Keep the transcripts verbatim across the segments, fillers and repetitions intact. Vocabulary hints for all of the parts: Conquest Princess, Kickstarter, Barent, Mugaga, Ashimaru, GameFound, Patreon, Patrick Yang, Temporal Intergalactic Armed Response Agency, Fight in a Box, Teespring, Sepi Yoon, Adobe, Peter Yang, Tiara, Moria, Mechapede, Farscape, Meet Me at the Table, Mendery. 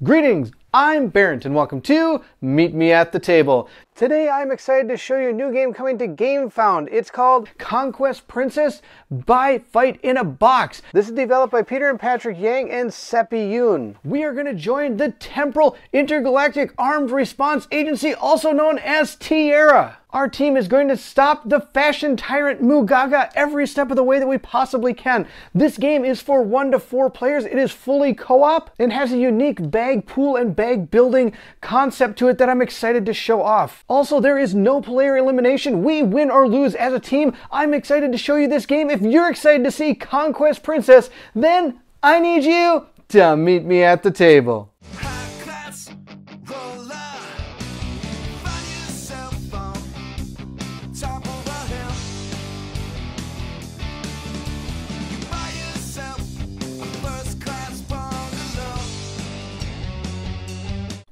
Greetings, I'm Barent and welcome to Meet Me at the Table. Today I'm excited to show you a new game coming to GameFound. It's called Conquest Princess by Fight in a Box. This is developed by Peter and Patrick Yang and Sepi Yoon. We are going to join the Temporal Intergalactic Armed Response Agency, also known as Tiara. Our team is going to stop the fashion tyrant Mugaga every step of the way that we possibly can. This game is for one to four players. It is fully co-op and has a unique bag pool and bag building concept to it that I'm excited to show off. Also, there is no player elimination. We win or lose as a team. I'm excited to show you this game. If you're excited to see Conquest Princess, then I need you to meet me at the table.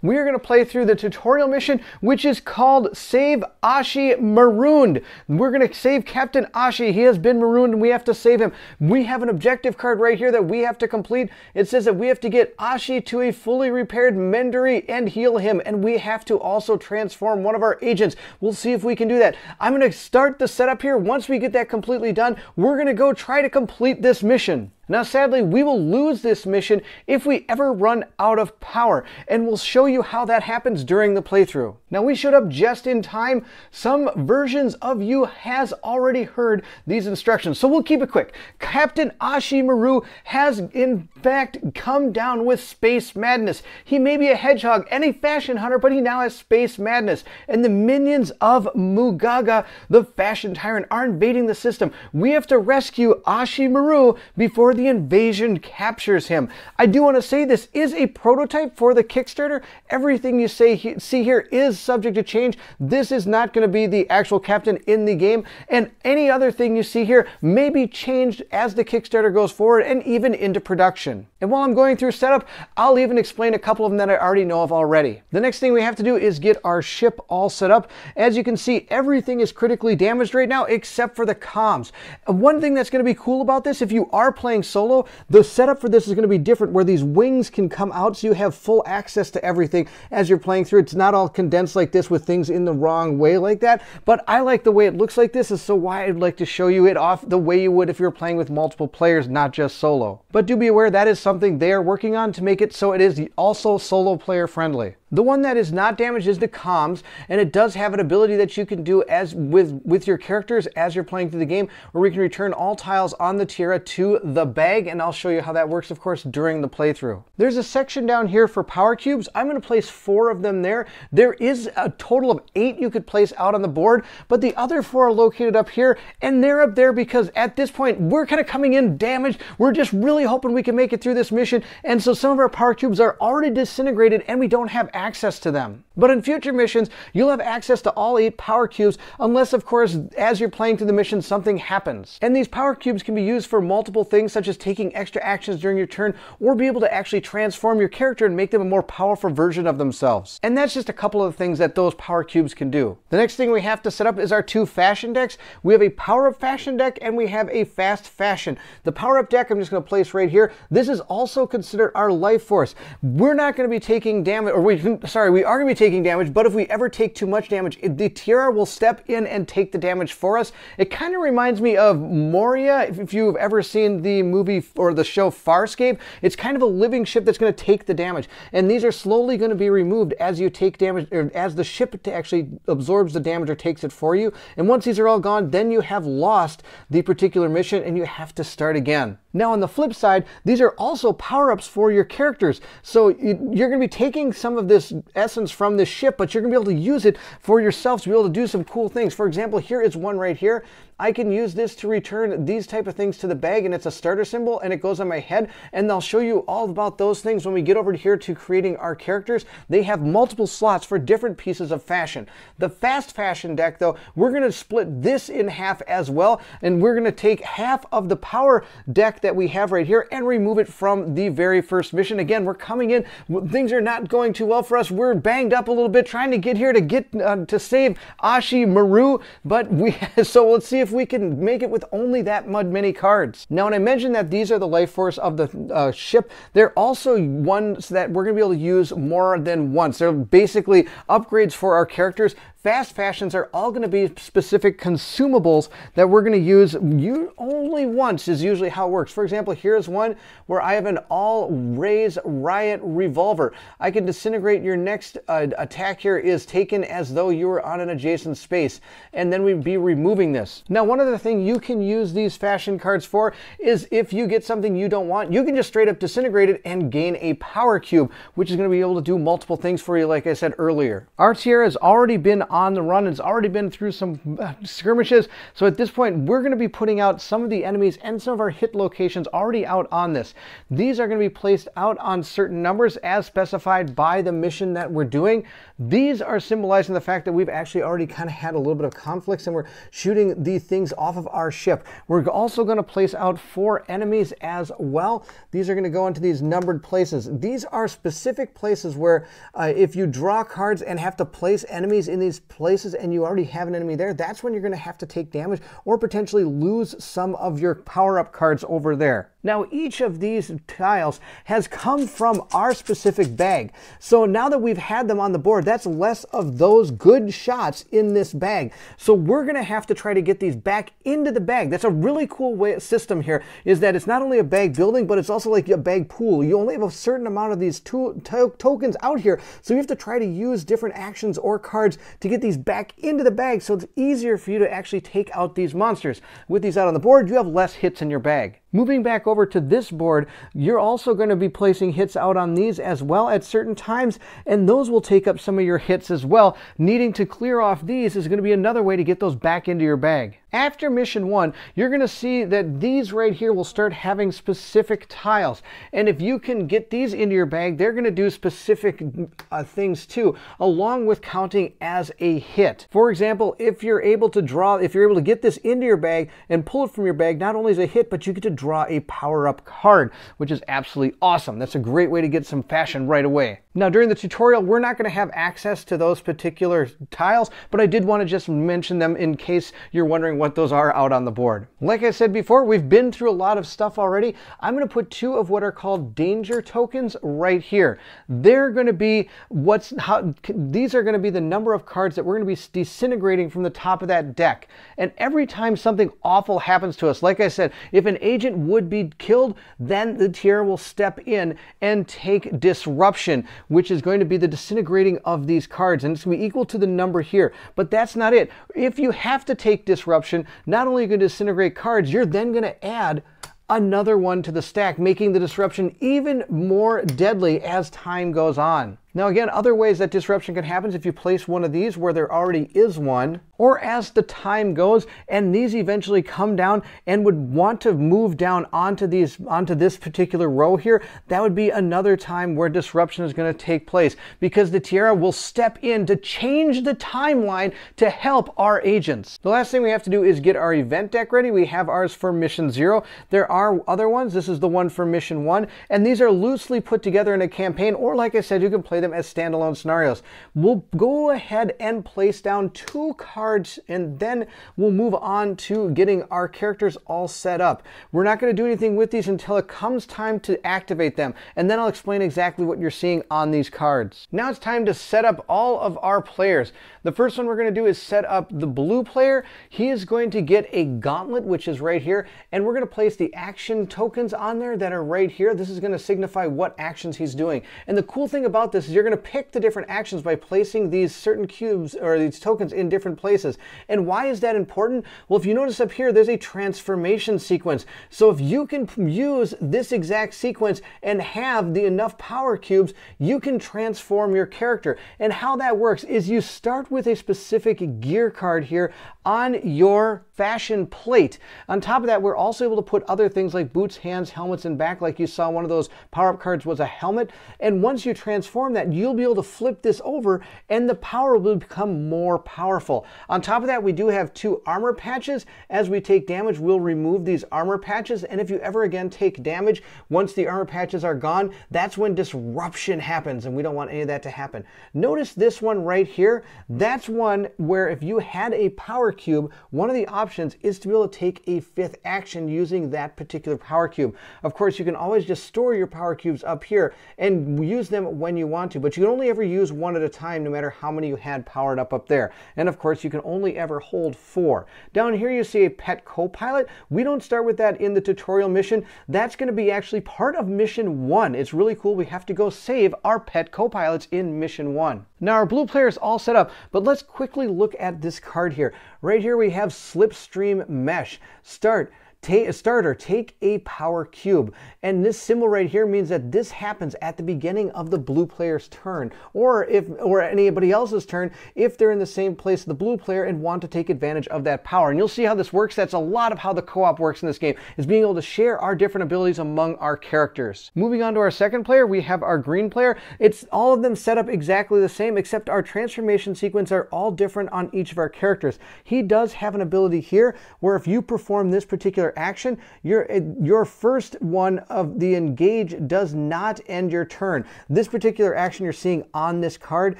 We are going to play through the tutorial mission, which is called Save Ashi Marooned. We're going to save Captain Ashi. He has been marooned and we have to save him. We have an objective card right here that we have to complete. It says that we have to get Ashi to a fully repaired Mendery and heal him. And we have to also transform one of our agents. We'll see if we can do that. I'm going to start the setup here. Once we get that completely done, we're going to go try to complete this mission. Now, sadly, we will lose this mission if we ever run out of power, and we'll show you how that happens during the playthrough. Now, we showed up just in time. Some versions of you has already heard these instructions, so we'll keep it quick. Captain Ashimaru has, in fact, come down with space madness. He may be a hedgehog and a fashion hunter, but he now has space madness, and the minions of Mugaga, the fashion tyrant, are invading the system. We have to rescue Ashimaru before the invasion captures him. I do want to say this is a prototype for the Kickstarter. Everything you say he, see here is subject to change. This is not going to be the actual captain in the game, and any other thing you see here may be changed as the Kickstarter goes forward and even into production. And while I'm going through setup, I'll even explain a couple of them that I already know of already. The next thing we have to do is get our ship all set up. As you can see, everything is critically damaged right now except for the comms. One thing that's going to be cool about this, if you are playing solo, the setup for this is going to be different, where these wings can come out so you have full access to everything as you're playing through. It's not all condensed like this with things in the wrong way like that, but I like the way it looks like this, is so why I'd like to show you it off the way you would if you're playing with multiple players, not just solo. But do be aware that is something they are working on to make it so it is also solo player friendly. The one that is not damaged is the comms, and it does have an ability that you can do as with, with your characters as you're playing through the game, where we can return all tiles on the Tiara to the bag, and I'll show you how that works, of course, during the playthrough. There's a section down here for power cubes. I'm going to place four of them there. There is a total of eight you could place out on the board, but the other four are located up here, and they're up there because at this point, we're kind of coming in damaged. We're just really hoping we can make it through this mission, and so some of our power cubes are already disintegrated, and we don't have access to them. But in future missions, you'll have access to all eight power cubes, unless, of course, as you're playing through the mission, something happens. And these power cubes can be used for multiple things, such as taking extra actions during your turn, or be able to actually transform your character and make them a more powerful version of themselves. And that's just a couple of the things that those power cubes can do. The next thing we have to set up is our two fashion decks. We have a power-up fashion deck, and we have a fast fashion. The power-up deck I'm just going to place right here. This is also considered our life force. We're not going to be taking damage, or we Sorry, we are going to be taking damage, but if we ever take too much damage, the Tiara will step in and take the damage for us. It kind of reminds me of Moria, if you've ever seen the movie or the show Farscape. It's kind of a living ship that's going to take the damage, and these are slowly going to be removed as you take damage, or as the ship actually absorbs the damage or takes it for you. And once these are all gone, then you have lost the particular mission and you have to start again. Now, on the flip side, these are also power-ups for your characters. So you're going to be taking some of this essence from this ship, but you're going to be able to use it for yourself to be able to do some cool things. For example, here is one right here. I can use this to return these type of things to the bag, and it's a starter symbol, and it goes on my head, and I'll show you all about those things when we get over here to creating our characters. They have multiple slots for different pieces of fashion. The fast fashion deck, though, we're going to split this in half as well, and we're going to take half of the power deck that we have right here and remove it from the very first mission. Again, we're coming in, things are not going too well for us. We're banged up a little bit trying to get here to get uh, to save Ashimaru, but we so let's see if if we can make it with only that mud mini cards. Now, when I mentioned that these are the life force of the uh, ship, they're also ones that we're going to be able to use more than once. They're basically upgrades for our characters. Fast fashions are all going to be specific consumables that we're going to use you only once is usually how it works. For example, here's one where I have an all raise riot revolver. I can disintegrate your next uh, attack here is taken as though you were on an adjacent space, and then we'd be removing this. Now, one other thing you can use these fashion cards for is if you get something you don't want, you can just straight up disintegrate it and gain a power cube, which is going to be able to do multiple things for you, like I said earlier. Our tier has already been on the run. It's already been through some skirmishes, so at this point we're going to be putting out some of the enemies and some of our hit locations already out on this. These are going to be placed out on certain numbers as specified by the mission that we're doing. These are symbolizing the fact that we've actually already kind of had a little bit of conflicts and we're shooting these things off of our ship. We're also going to place out four enemies as well. These are going to go into these numbered places. These are specific places where uh, if you draw cards and have to place enemies in these places and you already have an enemy there, that's when you're going to have to take damage or potentially lose some of your power-up cards over there. Now, each of these tiles has come from our specific bag. So now that we've had them on the board, that's less of those good shots in this bag. So we're going to have to try to get these back into the bag. That's a really cool way, system here, is that it's not only a bag building, but it's also like a bag pool. You only have a certain amount of these to to tokens out here, so you have to try to use different actions or cards to get these back into the bag, so it's easier for you to actually take out these monsters. With these out on the board, you have less hits in your bag. Moving back over to this board, you're also going to be placing hits out on these as well at certain times, and those will take up some of your hits as well. Needing to clear off these is going to be another way to get those back into your bag. After mission one, you're going to see that these right here will start having specific tiles, and if you can get these into your bag, they're going to do specific uh, things too, along with counting as a hit. For example, if you're able to draw, if you're able to get this into your bag and pull it from your bag, not only is a hit, but you get to draw draw a power-up card, which is absolutely awesome. That's a great way to get some fashion right away. Now, during the tutorial, we're not going to have access to those particular tiles, but I did want to just mention them in case you're wondering what those are out on the board. Like I said before, we've been through a lot of stuff already. I'm going to put two of what are called danger tokens right here. They're going to be what's how these are going to be the number of cards that we're going to be disintegrating from the top of that deck. And every time something awful happens to us, like I said, if an agent would be killed, then the tier will step in and take disruption, which is going to be the disintegrating of these cards, and it's going to be equal to the number here. But that's not it. If you have to take disruption, not only are you going to disintegrate cards, you're then going to add another one to the stack, making the disruption even more deadly as time goes on. Now, again, other ways that disruption can happen is if you place one of these where there already is one, or as the time goes, and these eventually come down and would want to move down onto these, onto this particular row here, that would be another time where disruption is going to take place, because the Tiara will step in to change the timeline to help our agents. The last thing we have to do is get our event deck ready. We have ours for Mission Zero. There are other ones. This is the one for Mission One, and these are loosely put together in a campaign, or like I said, you can play them as standalone scenarios. We'll go ahead and place down two cards, and then we'll move on to getting our characters all set up. We're not going to do anything with these until it comes time to activate them, and then I'll explain exactly what you're seeing on these cards. Now it's time to set up all of our players. The first one we're going to do is set up the blue player. He is going to get a gauntlet, which is right here, and we're going to place the action tokens on there that are right here. This is going to signify what actions he's doing, and the cool thing about this is you're going to pick the different actions by placing these certain cubes or these tokens in different places. And why is that important? Well, if you notice up here, there's a transformation sequence. So if you can use this exact sequence and have the enough power cubes, you can transform your character. And how that works is you start with a specific gear card here on your fashion plate. On top of that, we're also able to put other things like boots, hands, helmets, and back. Like you saw, one of those power-up cards was a helmet. And once you transform that, you'll be able to flip this over and the power will become more powerful. On top of that, we do have two armor patches. As we take damage, we'll remove these armor patches, and if you ever again take damage, once the armor patches are gone, that's when disruption happens, and we don't want any of that to happen. Notice this one right here. That's one where if you had a power cube, one of the options options is to be able to take a fifth action using that particular power cube. Of course, you can always just store your power cubes up here and use them when you want to, but you can only ever use one at a time no matter how many you had powered up up there. And of course, you can only ever hold four. Down here, you see a pet co-pilot. We don't start with that in the tutorial mission. That's going to be actually part of mission one. It's really cool. We have to go save our pet co-pilots in mission one. Now our blue player is all set up, but let's quickly look at this card here. Right here we have Slipstream Mesh. Start. A starter, take a power cube, and this symbol right here means that this happens at the beginning of the blue player's turn, or if or anybody else's turn if they're in the same place the blue player and want to take advantage of that power. And you'll see how this works. That's a lot of how the co-op works in this game, is being able to share our different abilities among our characters. Moving on to our second player, we have our green player. It's all of them set up exactly the same, except our transformation sequence are all different on each of our characters. He does have an ability here where if you perform this particular action, your your first one of the engage does not end your turn. This particular action you're seeing on this card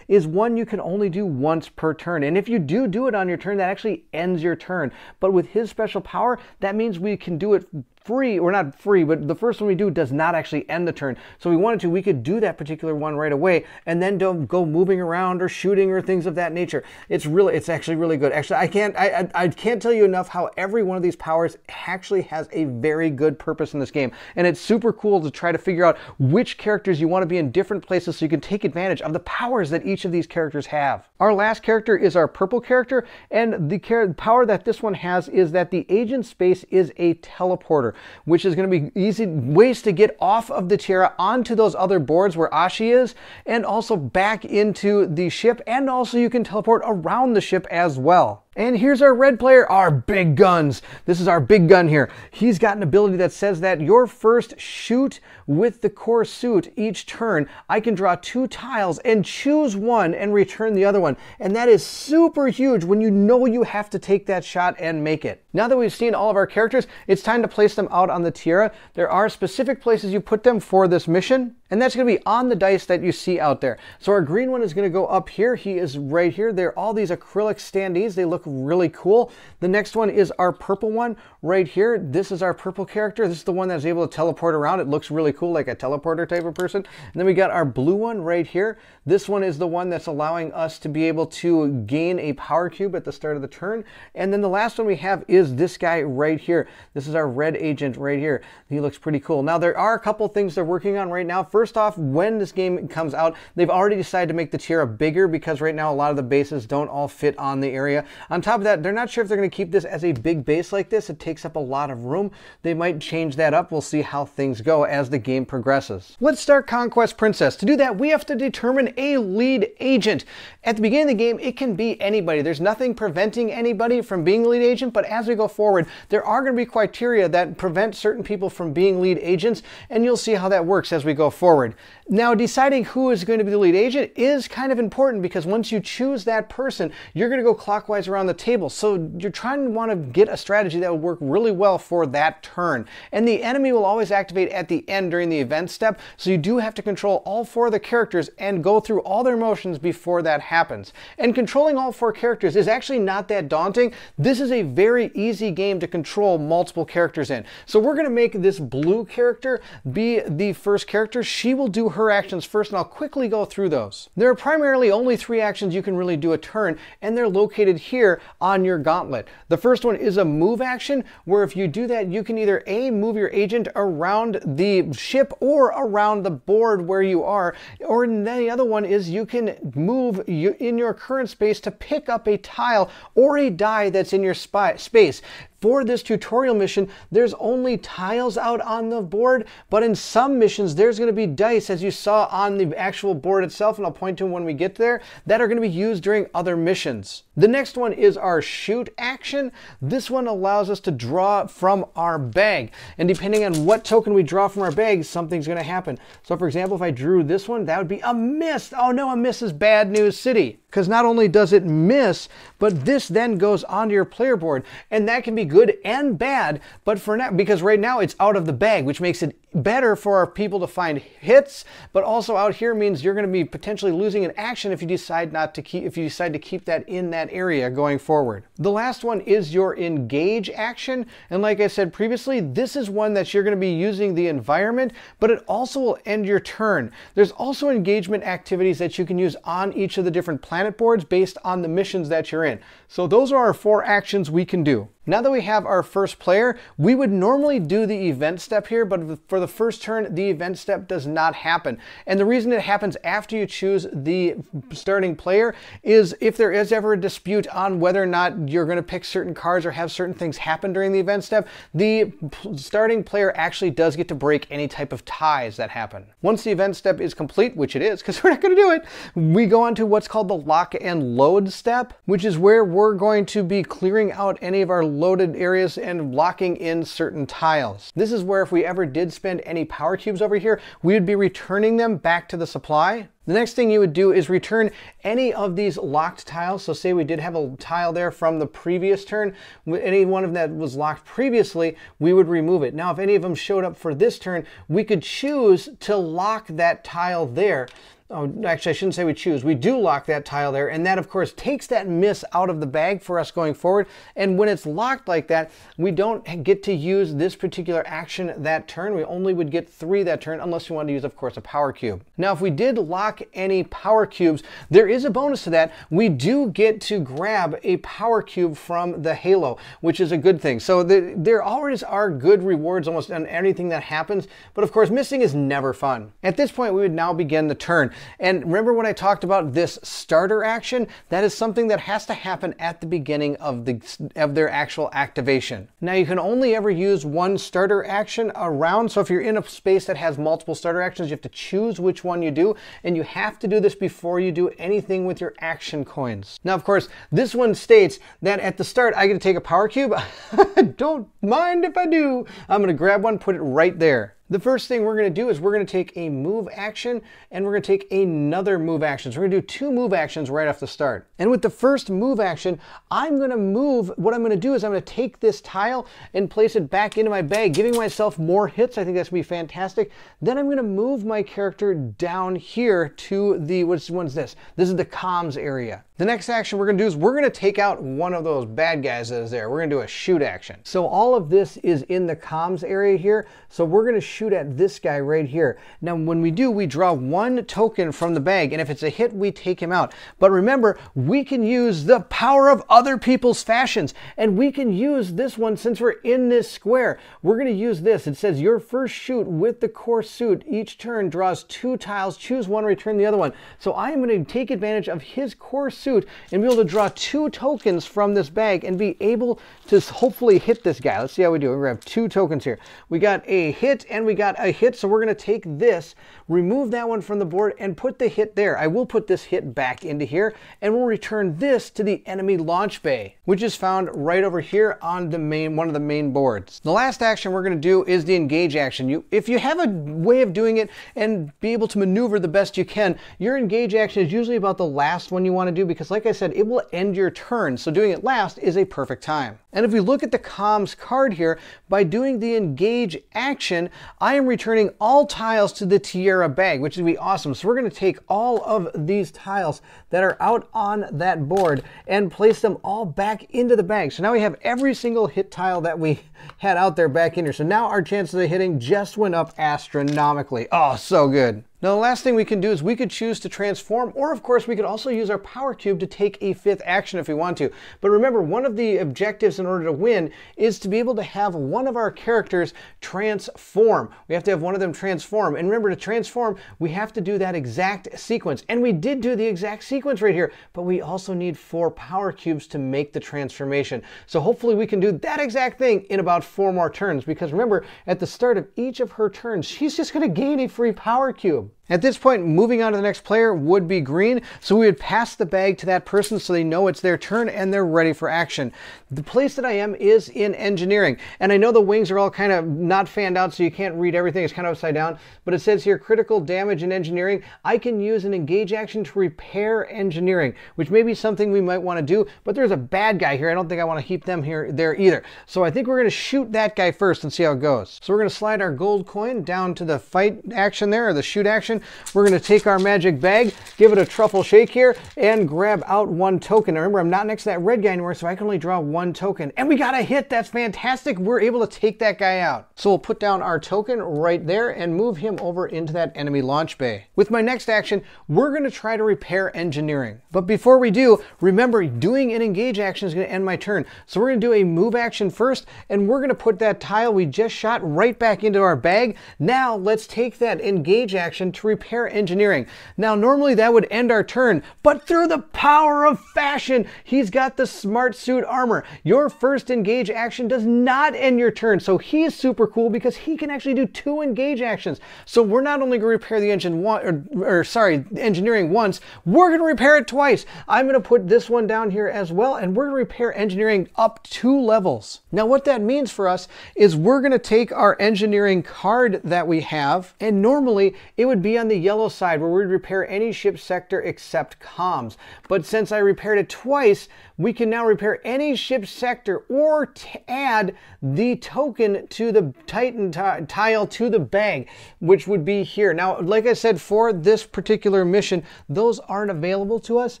is one you can only do once per turn, and if you do do it on your turn, that actually ends your turn. But with his special power, that means we can do it free, or not free, but the first one we do does not actually end the turn. So we wanted to, we could do that particular one right away and then don't go moving around or shooting or things of that nature. It's really, it's actually really good. Actually, I can't, I, I, I can't tell you enough how every one of these powers actually has a very good purpose in this game. And it's super cool to try to figure out which characters you want to be in different places so you can take advantage of the powers that each of these characters have. Our last character is our purple character, and the power that this one has is that the agent space is a teleporter, which is going to be easy ways to get off of the Tiara onto those other boards where Ashi is, and also back into the ship, and also you can teleport around the ship as well. And here's our red player, our big guns. This is our big gun here. He's got an ability that says that your first shoot with the core suit each turn, I can draw two tiles and choose one and return the other one. And that is super huge when you know you have to take that shot and make it. Now that we've seen all of our characters, it's time to place them out on the Tiara. There are specific places you put them for this mission, and that's going to be on the dice that you see out there. So our green one is going to go up here. He is right here. They're all these acrylic standees. They look really cool. The next one is our purple one right here. This is our purple character. This is the one that's able to teleport around. It looks really cool, like a teleporter type of person. And then we got our blue one right here. This one is the one that's allowing us to be able to gain a power cube at the start of the turn. And then the last one we have is this guy right here. This is our red agent right here. He looks pretty cool. Now there are a couple things they're working on right now. First off, when this game comes out, they've already decided to make the Tiara bigger because right now a lot of the bases don't all fit on the area. On top of that, they're not sure if they're going to keep this as a big base like this. It takes up a lot of room. They might change that up. We'll see how things go as the game progresses. Let's start Conquest Princess. To do that, we have to determine a lead agent. At the beginning of the game, it can be anybody. There's nothing preventing anybody from being lead agent, but as we go forward, there are going to be criteria that prevent certain people from being lead agents, and you'll see how that works as we go forward. Now, deciding who is going to be the lead agent is kind of important because once you choose that person, you're going to go clockwise around the table. So you're trying to want to get a strategy that will work really well for that turn. And the enemy will always activate at the end during the event step. So you do have to control all four of the characters and go through all their motions before that happens. And controlling all four characters is actually not that daunting. This is a very easy game to control multiple characters in. So we're going to make this blue character be the first character. She will do her actions first, and I'll quickly go through those. There are primarily only three actions you can really do a turn, and they're located here on your gauntlet. The first one is a move action, where if you do that, you can either A, move your agent around the ship or around the board where you are, or then the other one is you can move you in your current space to pick up a tile or a die that's in your spy space. For this tutorial mission, there's only tiles out on the board, but in some missions, there's going to be dice, as you saw on the actual board itself, and I'll point to them when we get there, that are going to be used during other missions. The next one is our shoot action. This one allows us to draw from our bag, and depending on what token we draw from our bag, something's going to happen. So for example, if I drew this one, that would be a miss. Oh no, a miss is bad news city, because not only does it miss, but this then goes onto your player board, and that can be good and bad, but for now, because right now it's out of the bag, which makes it better for our people to find hits, but also out here means you're going to be potentially losing an action if you decide not to keep if you decide to keep that in that area going forward. The last one is your engage action, and like I said previously, this is one that you're going to be using the environment, but it also will end your turn. There's also engagement activities that you can use on each of the different planet boards based on the missions that you're in. So those are our four actions we can do. Now that we have our first player, we would normally do the event step here, but for the first turn, the event step does not happen. And the reason it happens after you choose the starting player is if there is ever a dispute on whether or not you're going to pick certain cards or have certain things happen during the event step, the starting player actually does get to break any type of ties that happen. Once the event step is complete, which it is, because we're not going to do it, we go on to what's called the lock and load step, which is where we're going to be clearing out any of our loaded areas and locking in certain tiles. This is where if we ever did spend any power cubes over here, we would be returning them back to the supply. The next thing you would do is return any of these locked tiles. So say we did have a tile there from the previous turn, any one of them that was locked previously, we would remove it. Now, if any of them showed up for this turn, we could choose to lock that tile there. Oh, actually, I shouldn't say we choose. We do lock that tile there, and that, of course, takes that miss out of the bag for us going forward. And when it's locked like that, we don't get to use this particular action that turn. We only would get three that turn, unless you want to use, of course, a power cube. Now, if we did lock any power cubes, there is a bonus to that. We do get to grab a power cube from the halo, which is a good thing. So the, there always are good rewards almost on anything that happens. But, of course, missing is never fun. At this point, we would now begin the turn. And remember when I talked about this starter action? That is something that has to happen at the beginning of the of their actual activation. Now, you can only ever use one starter action a round. So if you're in a space that has multiple starter actions, you have to choose which one you do, and you have to do this before you do anything with your action coins. Now, of course, this one states that at the start I get to take a power cube. I don't mind if I do. I'm going to grab one, put it right there. The first thing we're going to do is we're going to take a move action, and we're going to take another move action. So we're going to do two move actions right off the start. And with the first move action, I'm going to move. What I'm going to do is I'm going to take this tile and place it back into my bag, giving myself more hits. I think that's going to be fantastic. Then I'm going to move my character down here to the, which one's this? This is the comms area. The next action we're going to do is we're going to take out one of those bad guys that is there. We're going to do a shoot action. So all of this is in the comms area here. So we're going to shoot at this guy right here. Now, when we do, we draw one token from the bag, and if it's a hit, we take him out. But remember, we can use the power of other people's fashions, and we can use this one since we're in this square. We're going to use this. It says your first shoot with the core suit each turn draws two tiles. Choose one, return the other one. So I am going to take advantage of his core suit and be able to draw two tokens from this bag and be able to hopefully hit this guy. Let's see how we do. We're gonna have two tokens here. We got a hit and we got a hit. So we're gonna take this, remove that one from the board, and put the hit there. I will put this hit back into here, and we'll return this to the enemy launch bay, which is found right over here on the main one of the main boards. The last action we're gonna do is the engage action. You, if you have a way of doing it and be able to maneuver the best you can, your engage action is usually about the last one you want to do, because because like I said, it will end your turn. So doing it last is a perfect time. And if we look at the comms card here, by doing the engage action, I am returning all tiles to the Tiara bag, which is going to be awesome. So we're going to take all of these tiles that are out on that board and place them all back into the bag. So now we have every single hit tile that we had out there back in here. So now our chances of hitting just went up astronomically. Oh, so good. Now, the last thing we can do is we could choose to transform, or of course, we could also use our power cube to take a fifth action if we want to. But remember, one of the objectives in order to win is to be able to have one of our characters transform. We have to have one of them transform. And remember, to transform, we have to do that exact sequence. And we did do the exact sequence right here, but we also need four power cubes to make the transformation. So hopefully we can do that exact thing in about four more turns, because remember, at the start of each of her turns, she's just going to gain a free power cube. At this point, moving on to the next player would be green, so we would pass the bag to that person so they know it's their turn and they're ready for action. The place that I am is in engineering, and I know the wings are all kind of not fanned out so you can't read everything, it's kind of upside down, but it says here critical damage in engineering. I can use an engage action to repair engineering, which may be something we might want to do, but there's a bad guy here. I don't think I want to keep them here there either. So I think we're going to shoot that guy first and see how it goes. So we're going to slide our gold coin down to the fight action there, or the shoot action. We're going to take our magic bag, give it a truffle shake here, and grab out one token. Now remember, I'm not next to that red guy anymore, so I can only draw one token. And we got a hit. That's fantastic. We're able to take that guy out. So we'll put down our token right there and move him over into that enemy launch bay. With my next action, we're going to try to repair engineering. But before we do, remember, doing an engage action is going to end my turn. So we're going to do a move action first, and we're going to put that tile we just shot right back into our bag. Now let's take that engage action to repair engineering. Now normally that would end our turn, but through the power of fashion, he's got the smart suit armor. Your first engage action does not end your turn, so he's super cool because he can actually do two engage actions. So we're not only going to repair the engine one, or, or sorry, engineering once, we're going to repair it twice. I'm going to put this one down here as well, and we're going to repair engineering up two levels. Now what that means for us is we're going to take our engineering card that we have, and normally it would be on the yellow side where we repair any ship sector except comms. But since I repaired it twice, we can now repair any ship sector or add the token to the Titan tile to the bag, which would be here. Now, like I said, for this particular mission, those aren't available to us,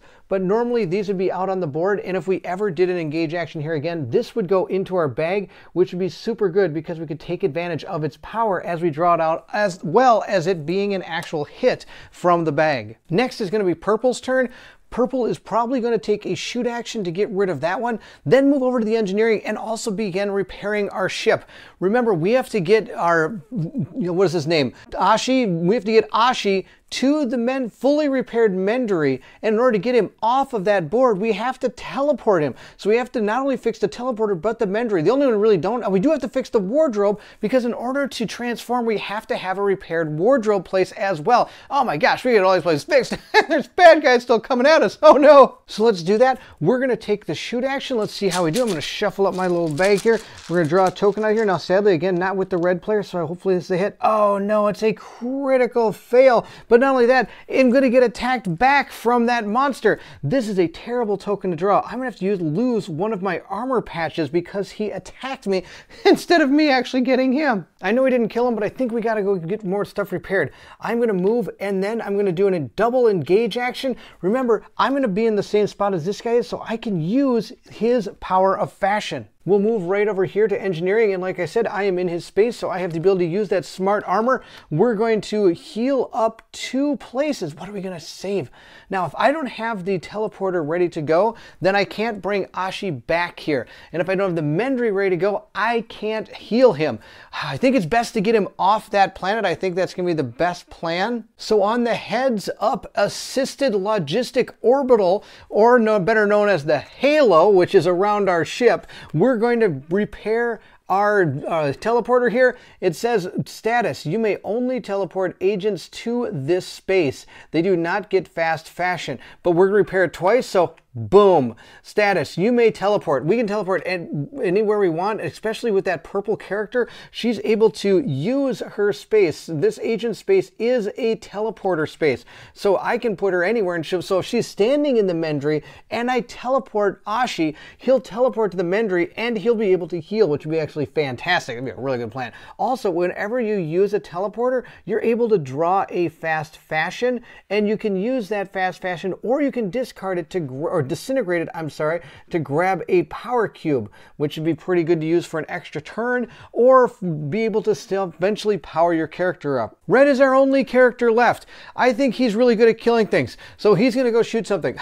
but normally these would be out on the board. And if we ever did an engage action here again, this would go into our bag, which would be super good because we could take advantage of its power as we draw it out, as well as it being an actual hit from the bag. Next is going to be purple's turn. Purple is probably going to take a shoot action to get rid of that one, then move over to the engineering and also begin repairing our ship. Remember, we have to get our, you know, what is his name? Ashi, we have to get Ashi to the men fully repaired Mendery, and in order to get him off of that board, we have to teleport him. So we have to not only fix the teleporter, but the Mendery. The only one we really don't, we do have to fix the wardrobe, because in order to transform, we have to have a repaired wardrobe place as well. Oh my gosh, we get all these places fixed. There's bad guys still coming at us. Oh no. So let's do that. We're going to take the shoot action. Let's see how we do. I'm going to shuffle up my little bag here. We're going to draw a token out here. Now, sadly, again, not with the red player, so hopefully this is a hit. Oh no, it's a critical fail. But But not only that, I'm going to get attacked back from that monster. This is a terrible token to draw. I'm going to have to use, lose one of my armor patches because he attacked me instead of me actually getting him. I know we didn't kill him, but I think we got to go get more stuff repaired. I'm going to move, and then I'm going to do a double engage action. Remember, I'm going to be in the same spot as this guy is, so I can use his power of fashion. We'll move right over here to engineering, and like I said, I am in his space, so I have the ability to use that smart armor. We're going to heal up two places. What are we gonna save? Now, if I don't have the teleporter ready to go, then I can't bring Ashi back here. And if I don't have the Mendery ready to go, I can't heal him. I think it's best to get him off that planet. I think that's gonna be the best plan. So on the heads up assisted logistic orbital, or no, better known as the halo, which is around our ship, we're We're going to repair our uh, teleporter here. It says status, you may only teleport agents to this space. They do not get fast fashion, but we're gonna repair it twice, so boom. Status, you may teleport. We can teleport anywhere we want, especially with that purple character. She's able to use her space. This agent space is a teleporter space, so I can put her anywhere, and she'll, so if she's standing in the Mendery and I teleport Ashi, he'll teleport to the Mendery and he'll be able to heal, which would be actually fantastic. It'd be a really good plan. Also, whenever you use a teleporter, you're able to draw a fast fashion, and you can use that fast fashion, or you can discard it to or disintegrate it, I'm sorry, to grab a power cube, which would be pretty good to use for an extra turn, or be able to still eventually power your character up. Red is our only character left. I think he's really good at killing things, so he's gonna go shoot something.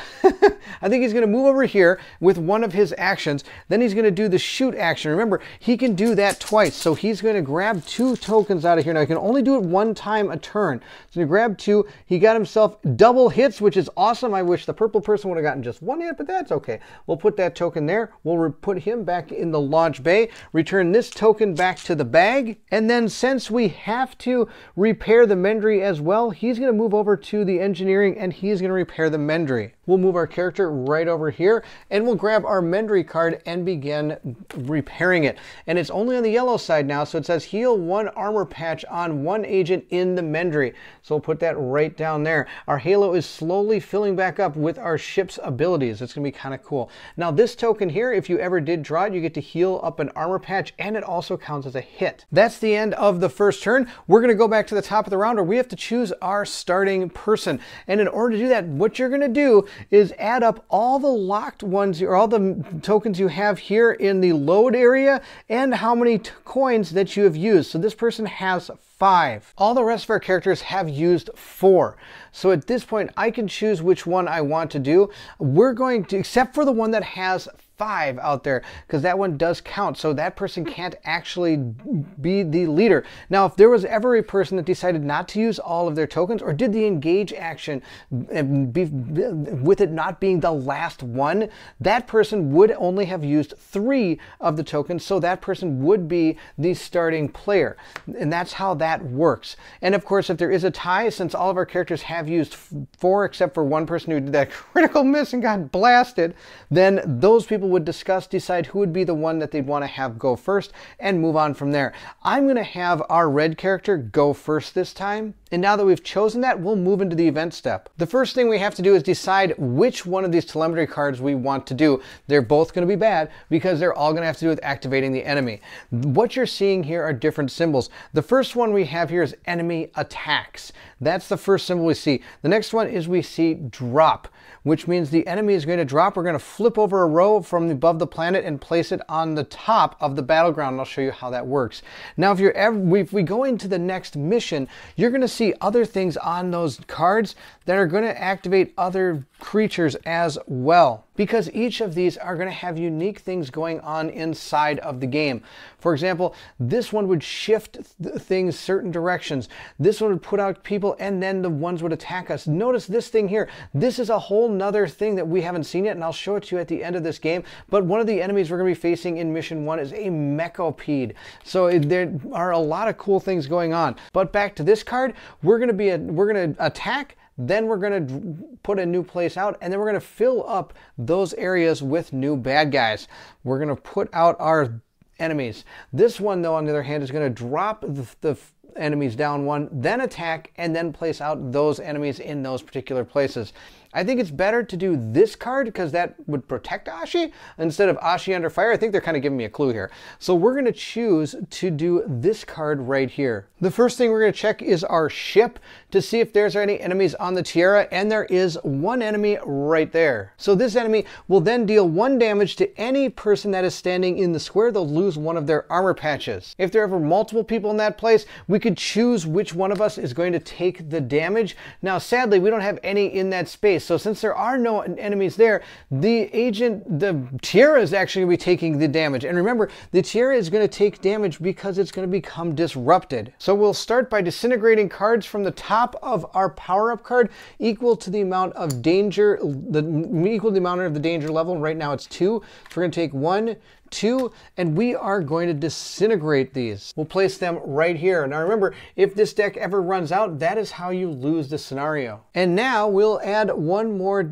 I think he's going to move over here with one of his actions. Then he's going to do the shoot action. Remember, he can do that twice. So he's going to grab two tokens out of here. Now, he can only do it one time a turn. So he grabbed two. He got himself double hits, which is awesome. I wish the purple person would have gotten just one hit, but that's okay. We'll put that token there. We'll put him back in the launch bay. Return this token back to the bag. And then since we have to repair the Mendery as well, he's going to move over to the engineering and he's going to repair the Mendery. We'll move our character right over here and we'll grab our Mendery card and begin repairing it. And it's only on the yellow side now, so it says heal one armor patch on one agent in the Mendery. So we'll put that right down there. Our halo is slowly filling back up with our ship's abilities. It's going to be kind of cool. Now this token here, if you ever did draw it, you get to heal up an armor patch and it also counts as a hit. That's the end of the first turn. We're going to go back to the top of the round where we have to choose our starting person. And in order to do that, what you're going to do is add up all the locked ones or all the tokens you have here in the load area and how many coins that you have used. So this person has five. All the rest of our characters have used four. So at this point, I can choose which one I want to do. We're going to, except for the one that has five out there, because that one does count. So that person can't actually be the leader. Now, if there was ever a person that decided not to use all of their tokens or did the engage action be, with it not being the last one, that person would only have used three of the tokens. So that person would be the starting player. And that's how that that works. And of course, if there is a tie, since all of our characters have used four, except for one person who did that critical miss and got blasted, then those people would discuss, decide who would be the one that they'd want to have go first and move on from there. I'm going to have our red character go first this time. And now that we've chosen that, we'll move into the event step. The first thing we have to do is decide which one of these telemetry cards we want to do. They're both going to be bad because they're all going to have to do with activating the enemy. What you're seeing here are different symbols. The first one we have here is enemy attacks. That's the first symbol we see. The next one is we see drop, which means the enemy is going to drop. We're going to flip over a row from above the planet and place it on the top of the battleground. I'll show you how that works. Now, if you're ever, if we go into the next mission, you're going to see other things on those cards that are going to activate other creatures as well, because each of these are going to have unique things going on inside of the game. For example, this one would shift th things certain directions. This one would put out people and then the ones would attack us. Notice this thing here. This is a whole nother thing that we haven't seen yet, and I'll show it to you at the end of this game. But one of the enemies we're going to be facing in mission one is a Mechapede. So it, there are a lot of cool things going on. But back to this card, we're going to be a, we're going to attack, then we're going to put a new place out, and then we're going to fill up those areas with new bad guys. We're going to put out our enemies. This one, though, on the other hand, is going to drop the, the enemies down one, then attack, and then place out those enemies in those particular places. I think it's better to do this card because that would protect Ashi instead of Ashi under fire. I think they're kind of giving me a clue here. So we're going to choose to do this card right here. The first thing we're going to check is our ship to see if there's any enemies on the Tiara, and there is one enemy right there. So this enemy will then deal one damage to any person that is standing in the square. They'll lose one of their armor patches. If there are ever multiple people in that place, we could choose which one of us is going to take the damage. Now, sadly, we don't have any in that space. So since there are no enemies there, the agent, the Tiara is actually going to be taking the damage. And remember, the Tiara is going to take damage because it's going to become disrupted. So we'll start by disintegrating cards from the top of our power-up card equal to the amount of danger, the, equal to the amount of the danger level. Right now it's two. So we're going to take one, two, and we are going to disintegrate these. We'll place them right here. Now remember, if this deck ever runs out, that is how you lose the scenario. And now we'll add one more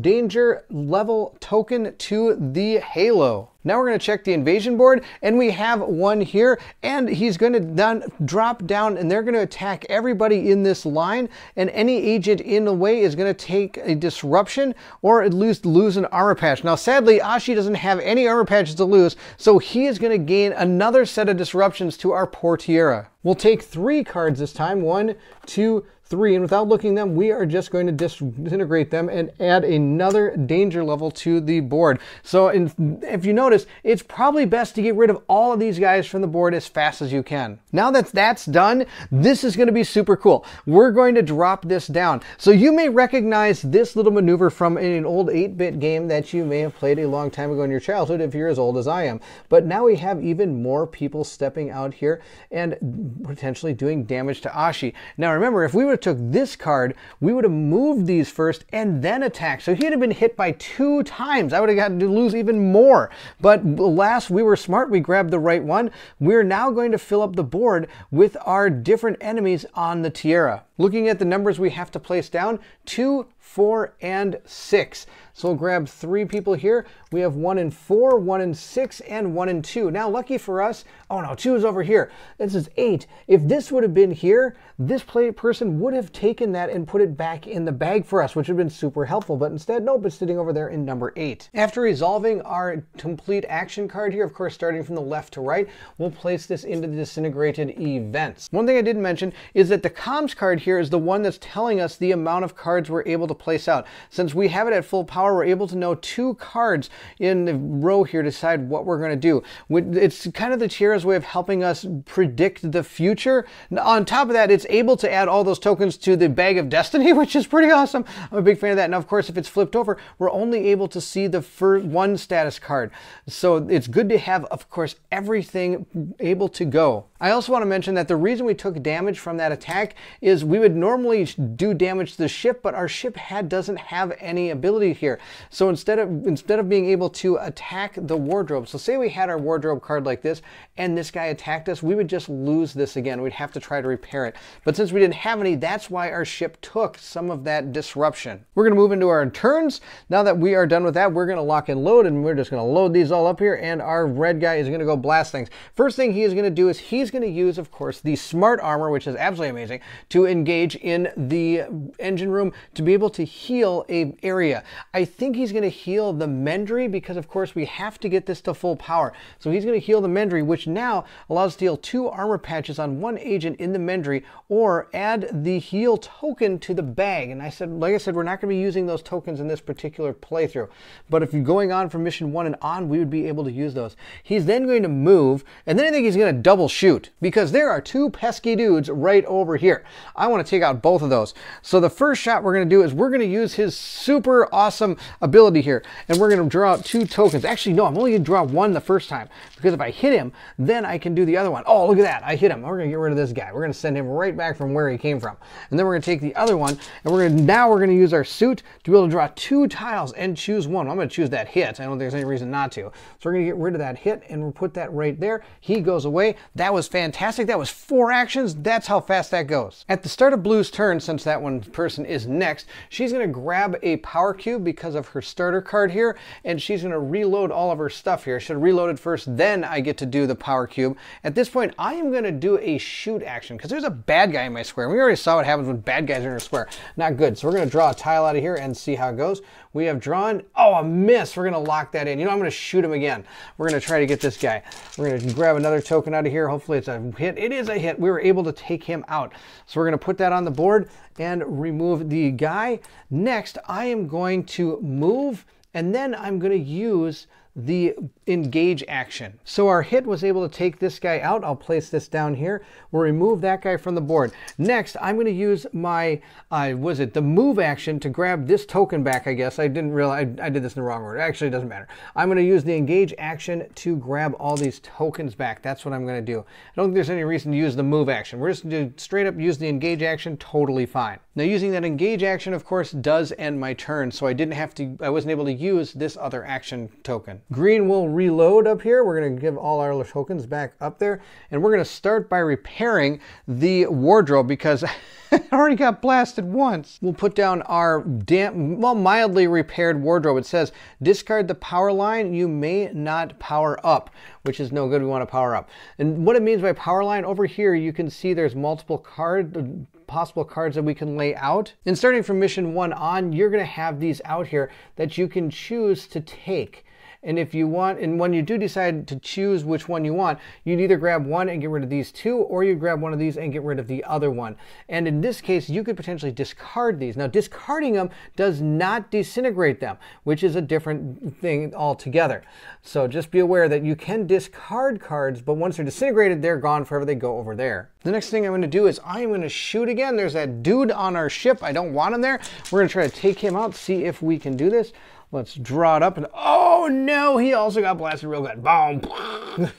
danger level token to the halo. Now we're going to check the invasion board, and we have one here, and he's going to then drop down, and they're going to attack everybody in this line, and any agent in the way is going to take a disruption or at least lose an armor patch. Now, sadly, Ashi doesn't have any armor patches to lose, so he is going to gain another set of disruptions to our poor Tiara. We'll take three cards this time, one, two, three, and without looking them, we are just going to disintegrate them and add another danger level to the board. So in, if you notice, it's probably best to get rid of all of these guys from the board as fast as you can. Now that that's done, this is going to be super cool. We're going to drop this down. So you may recognize this little maneuver from an old eight bit game that you may have played a long time ago in your childhood if you're as old as I am. But now we have even more people stepping out here and potentially doing damage to Ashi. Now remember, if we would have took this card, we would have moved these first and then attacked. So he'd have been hit by two times. I would have gotten to lose even more. But alas, we were smart. We grabbed the right one. We're now going to fill up the board with our different enemies on the Tiara. Looking at the numbers we have to place down, two, four, and six. So we'll grab three people here. We have one and four, one and six, and one and two. Now, lucky for us, oh no, two is over here. This is eight. If this would have been here, this play person would have taken that and put it back in the bag for us, which would have been super helpful. But instead, nope, it's sitting over there in number eight. After resolving our complete action card here, of course, starting from the left to right, we'll place this into the disintegrated events. One thing I didn't mention is that the comms card here is the one that's telling us the amount of cards we're able to place out. Since we have it at full power, we're able to know two cards in the row here to decide what we're going to do. It's kind of the Tiara's way of helping us predict the future. On top of that, it's able to add all those tokens to the bag of destiny, which is pretty awesome. I'm a big fan of that. Now, of course, if it's flipped over, we're only able to see the first one status card. So it's good to have, of course, everything able to go. I also want to mention that the reason we took damage from that attack is we would normally do damage to the ship, but our ship had doesn't have any ability here. So instead of instead of being able to attack the wardrobe, so say we had our wardrobe card like this, and this guy attacked us, we would just lose this again. We'd have to try to repair it. But since we didn't have any, that's why our ship took some of that disruption. We're going to move into our turns. Now that we are done with that, we're going to lock and load, and we're just going to load these all up here, and our red guy is going to go blast things. First thing he is going to do is he's going to use, of course, the smart armor, which is absolutely amazing, to engage in the engine room to be able to heal an area. I think he's going to heal the Mendery because, of course, we have to get this to full power. So he's going to heal the Mendery, which now allows us to heal two armor patches on one agent in the Mendery, or add the heal token to the bag. And I said, like I said, we're not going to be using those tokens in this particular playthrough. But if you're going on from mission one and on, we would be able to use those. He's then going to move, and then I think he's going to double shoot, because there are two pesky dudes right over here. I want to take out both of those. So the first shot we're going to do is we're going to use his super awesome ability here, and we're going to draw out two tokens. Actually, no, I'm only going to draw one the first time, because if I hit him, then I can do the other one. Oh, look at that. I hit him. We're going to get rid of this guy. We're going to send him right back from where he came from. And then we're going to take the other one, and we're going to, now we're going to use our suit to be able to draw two tiles and choose one. Well, I'm going to choose that hit. I don't think there's any reason not to. So we're going to get rid of that hit, and we'll put that right there. He goes away. That was fantastic. That was four actions. That's how fast that goes. At the start of Blue's turn, since that one person is next, she's going to grab a power cube because of her starter card here, and she's going to reload all of her stuff here. Should have reloaded first, then I get to do the power cube. At this point, I am going to do a shoot action because there's a bad guy in my square. We already saw what happens when bad guys are in our square. Not good. So we're going to draw a tile out of here and see how it goes. We have drawn, oh, a miss. We're going to lock that in. You know, I'm going to shoot him again. We're going to try to get this guy. We're going to grab another token out of here. Hopefully it's a hit. It is a hit. We were able to take him out. So we're going to put that on the board and remove the guy. Next, I am going to move, and then I'm going to use the engage action. So our hit was able to take this guy out. I'll place this down here. We'll remove that guy from the board. Next, I'm going to use my, uh, was it the move action to grab this token back, I guess. I didn't realize, I, I did this in the wrong order. Actually, it doesn't matter. I'm going to use the engage action to grab all these tokens back. That's what I'm going to do. I don't think there's any reason to use the move action. We're just going to straight up use the engage action, totally fine. Now using that engage action, of course, does end my turn. So I didn't have to, I wasn't able to use this other action token. Green will reload up here. We're going to give all our tokens back up there, and we're going to start by repairing the wardrobe because I already got blasted once. We'll put down our damn, well, mildly repaired wardrobe. It says, discard the power line. You may not power up, which is no good. We want to power up. And what it means by power line, over here, you can see there's multiple card, possible cards that we can lay out. And starting from mission one on, you're going to have these out here that you can choose to take. And if you want, and when you do decide to choose which one you want, you'd either grab one and get rid of these two, or you grab one of these and get rid of the other one. And in this case, you could potentially discard these. Now, discarding them does not disintegrate them, which is a different thing altogether. So just be aware that you can discard cards, but once they're disintegrated, they're gone forever. They go over there. The next thing I'm going to do is I'm going to shoot again. There's that dude on our ship. I don't want him there. We're going to try to take him out, see if we can do this. Let's draw it up. And oh no, he also got blasted real good. Boom.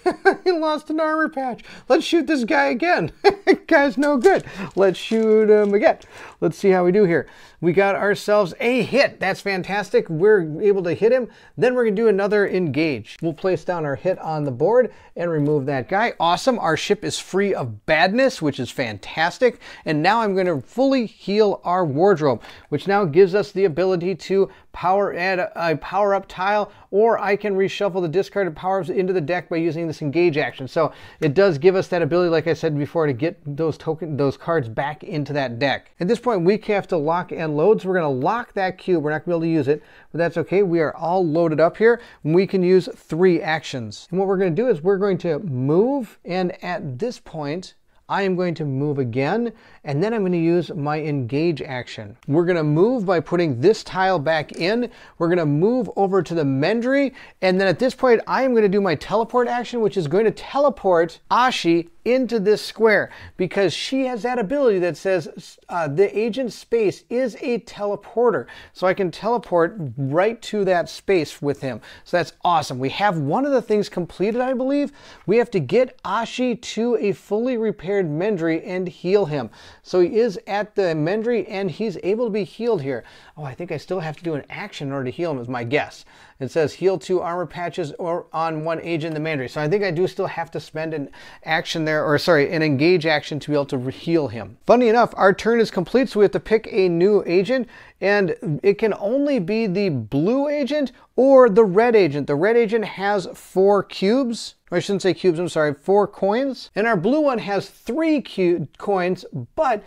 He lost an armor patch. Let's shoot this guy again. Guy's no good. Let's shoot him again. Let's see how we do here. We got ourselves a hit. That's fantastic. We're able to hit him. Then we're going to do another engage. We'll place down our hit on the board and remove that guy. Awesome. Our ship is free of badness, which is fantastic. And now I'm going to fully heal our wardrobe, which now gives us the ability to power add a, a power up tile, or I can reshuffle the discarded power-ups into the deck by using this engage action. So it does give us that ability, like I said before, to get those token, those cards back into that deck. At this point, we have to lock and load. So we're going to lock that cube. We're not going to be able to use it, but that's okay. We are all loaded up here. We can use three actions. And what we're going to do is we're going to move. And at this point, I am going to move again, and then I'm going to use my engage action. We're going to move by putting this tile back in. We're going to move over to the Mendery, and then at this point, I am going to do my teleport action, which is going to teleport Ashi into this square, because she has that ability that says uh, the agent space is a teleporter. So I can teleport right to that space with him. So that's awesome. We have one of the things completed, I believe. We have to get Ashi to a fully repaired Mendery and heal him. So he is at the Mendery and he's able to be healed here. Oh, I think I still have to do an action in order to heal him is my guess. It says heal two armor patches or on one agent in the Mendery. So I think I do still have to spend an action there, or sorry, an engage action to be able to heal him. Funny enough, our turn is complete, so we have to pick a new agent, and it can only be the blue agent or the red agent. The red agent has four cubes. I shouldn't say cubes, I'm sorry, four coins. And our blue one has three cube coins, but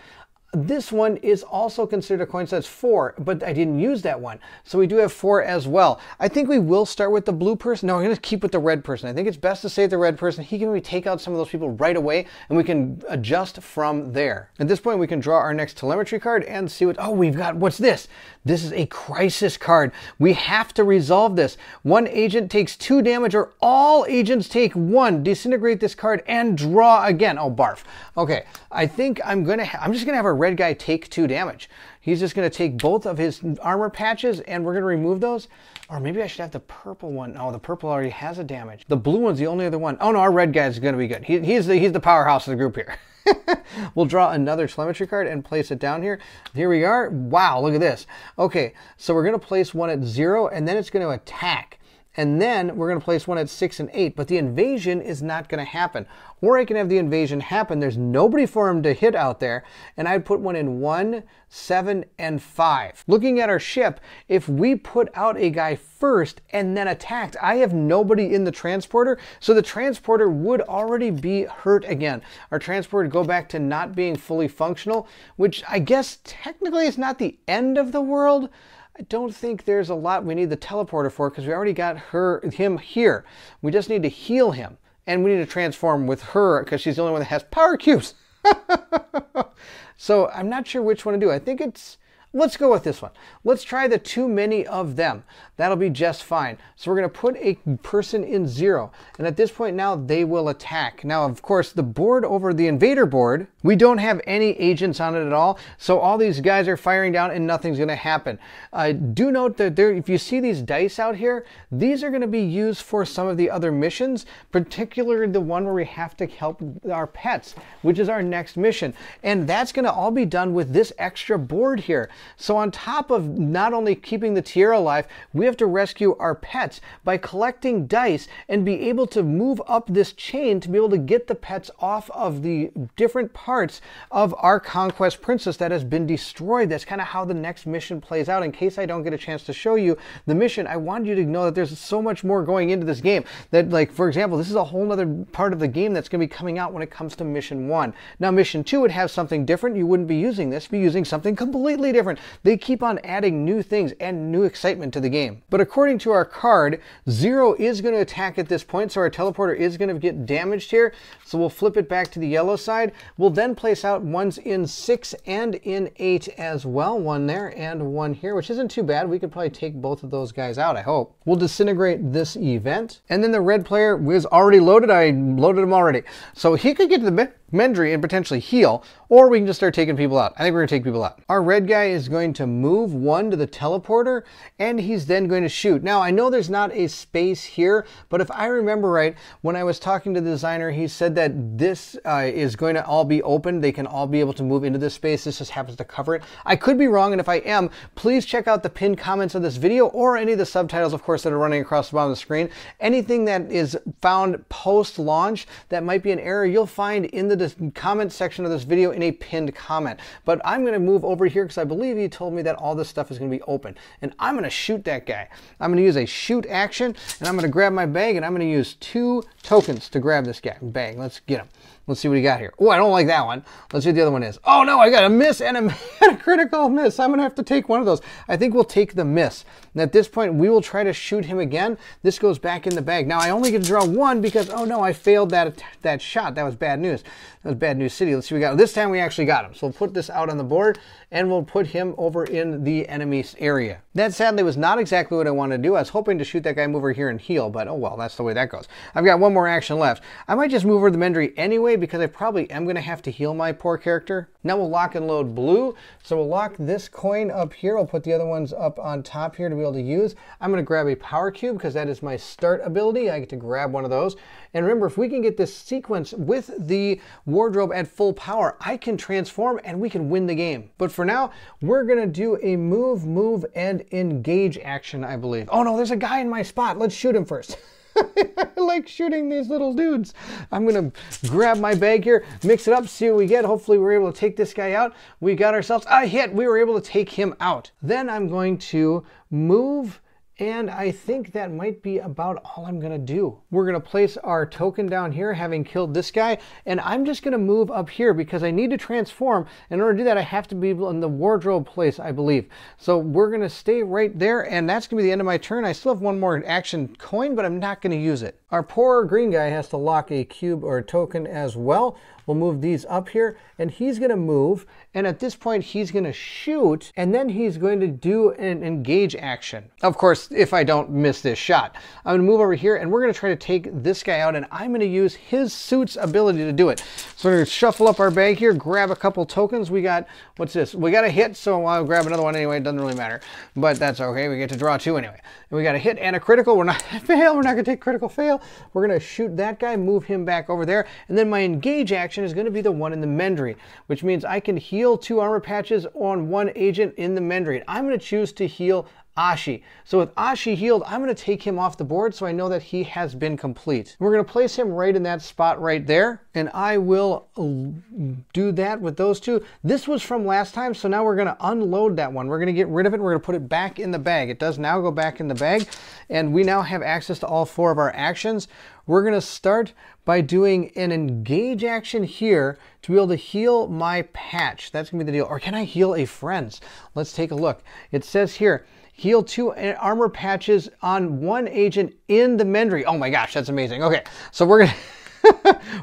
this one is also considered a coin, so that's four, but I didn't use that one. So we do have four as well. I think we will start with the blue person. No, I'm going to keep with the red person. I think it's best to save the red person. He can really take out some of those people right away, and we can adjust from there. At this point, we can draw our next telemetry card and see what, oh, we've got, what's this? This is a crisis card. We have to resolve this. One agent takes two damage, or all agents take one. Disintegrate this card and draw again. Oh, barf. Okay, I think I'm going to, I'm just going to have a red guy take two damage. He's just going to take both of his armor patches and we're going to remove those. Or maybe I should have the purple one. Oh, the purple already has a damage. The blue one's the only other one. Oh no, our red guy's going to be good. He, he's the he's the powerhouse of the group here. We'll draw another telemetry card and place it down here. Here we are. Wow, look at this. Okay, so we're going to place one at zero and then it's going to attack. And then we're going to place one at six and eight, but the invasion is not going to happen. Or I can have the invasion happen. There's nobody for him to hit out there. And I'd put one in one, seven, and five. Looking at our ship, if we put out a guy first and then attacked, I have nobody in the transporter. So the transporter would already be hurt again. Our transporter would go back to not being fully functional, which I guess technically is not the end of the world. I don't think there's a lot we need the teleporter for because we already got her, him here. We just need to heal him and we need to transform with her because she's the only one that has power cubes. So I'm not sure which one to do. I think it's, let's go with this one. Let's try the too many of them. That'll be just fine. So we're going to put a person in zero. And at this point now, they will attack. Now, of course, the board over the invader board, we don't have any agents on it at all. So all these guys are firing down and nothing's going to happen. Uh, do note that there, if you see these dice out here, these are going to be used for some of the other missions, particularly the one where we have to help our pets, which is our next mission. And that's going to all be done with this extra board here. So on top of not only keeping the Tiara alive, we have to rescue our pets by collecting dice and be able to move up this chain to be able to get the pets off of the different parts of our Conquest Princess that has been destroyed. That's kind of how the next mission plays out. In case I don't get a chance to show you the mission, I wanted you to know that there's so much more going into this game that, like, for example, this is a whole other part of the game that's going to be coming out when it comes to mission one. Now, mission two would have something different. You wouldn't be using this, you'd be using something completely different. different. They keep on adding new things and new excitement to the game. But according to our card, Zero is going to attack at this point, so our teleporter is going to get damaged here. So we'll flip it back to the yellow side. We'll then place out ones in six and in eight as well. One there and one here, which isn't too bad. We could probably take both of those guys out, I hope. We'll disintegrate this event. And then the red player was already loaded. I loaded him already. So he could get to the Mendery and potentially heal, or we can just start taking people out. I think we're gonna take people out. Our red guy is going to move one to the teleporter, and he's then going to shoot. Now, I know there's not a space here, but if I remember right, when I was talking to the designer, he said that this uh, is going to all be open. They can all be able to move into this space. This just happens to cover it. I could be wrong, and if I am, please check out the pinned comments of this video or any of the subtitles, of course, that are running across the bottom of the screen. Anything that is found post-launch that might be an error, you'll find in the the comment section of this video in a pinned comment. But I'm going to move over here because I believe he told me that all this stuff is going to be open, and I'm going to shoot that guy. I'm going to use a shoot action, and I'm going to grab my bag, and I'm going to use two tokens to grab this guy. Bang, let's get him. Let's see what he got here. Oh, I don't like that one. Let's see what the other one is. Oh no, I got a miss and a, and a critical miss. I'm going to have to take one of those. I think we'll take the miss. And at this point, we will try to shoot him again. This goes back in the bag. Now, I only get to draw one because, oh no, I failed that, that shot. That was bad news. That was bad news city. Let's see what we got. This time we actually got him. So we'll put this out on the board and we'll put him over in the enemy's area. That sadly was not exactly what I wanted to do. I was hoping to shoot that guy, move over here and heal, but oh well, that's the way that goes. I've got one more action left. I might just move over to the Mendery anyway because I probably am going to have to heal my poor character. Now we'll lock and load blue. So we'll lock this coin up here. I'll put the other ones up on top here to be able to use. I'm going to grab a power cube because that is my start ability. I get to grab one of those. And remember, if we can get this sequence with the wardrobe at full power, I can transform and we can win the game. But for now, we're going to do a move, move, and engage action, I believe. Oh no, there's a guy in my spot. Let's shoot him first. I like shooting these little dudes. I'm gonna grab my bag here, mix it up, see what we get. Hopefully we're able to take this guy out. We got ourselves a hit. We were able to take him out. Then I'm going to move, and I think that might be about all I'm gonna do. We're gonna place our token down here, having killed this guy, and I'm just gonna move up here because I need to transform. In order to do that, I have to be in the wardrobe place, I believe. So we're gonna stay right there, and that's gonna be the end of my turn. I still have one more action coin, but I'm not gonna use it. Our poor green guy has to lock a cube or a token as well. We'll move these up here, and he's gonna move, and at this point he's gonna shoot, and then he's going to do an engage action. Of course, if I don't miss this shot, I'm gonna move over here, and we're gonna try to take this guy out, and I'm gonna use his suit's ability to do it. So we're gonna shuffle up our bag here, grab a couple tokens. We got, what's this? We got a hit, so I'll grab another one anyway. It doesn't really matter, but that's okay. We get to draw two anyway. And we got a hit and a critical. We're not fail. We're not gonna take critical fail. We're gonna shoot that guy, move him back over there, and then my engage action is going to be the one in the Mendery, which means I can heal two armor patches on one agent in the Mendery. I'm going to choose to heal Ashi. So with Ashi healed, I'm going to take him off the board so I know that he has been complete. We're going to place him right in that spot right there, and I will do that with those two. This was from last time, so now we're going to unload that one. We're going to get rid of it. We're going to put it back in the bag. It does now go back in the bag, and we now have access to all four of our actions. We're going to start by doing an engage action here to be able to heal my patch. That's going to be the deal. Or can I heal a friend's? Let's take a look. It says here, heal two armor patches on one agent in the Mendery. Oh my gosh, that's amazing. Okay, so we're going to...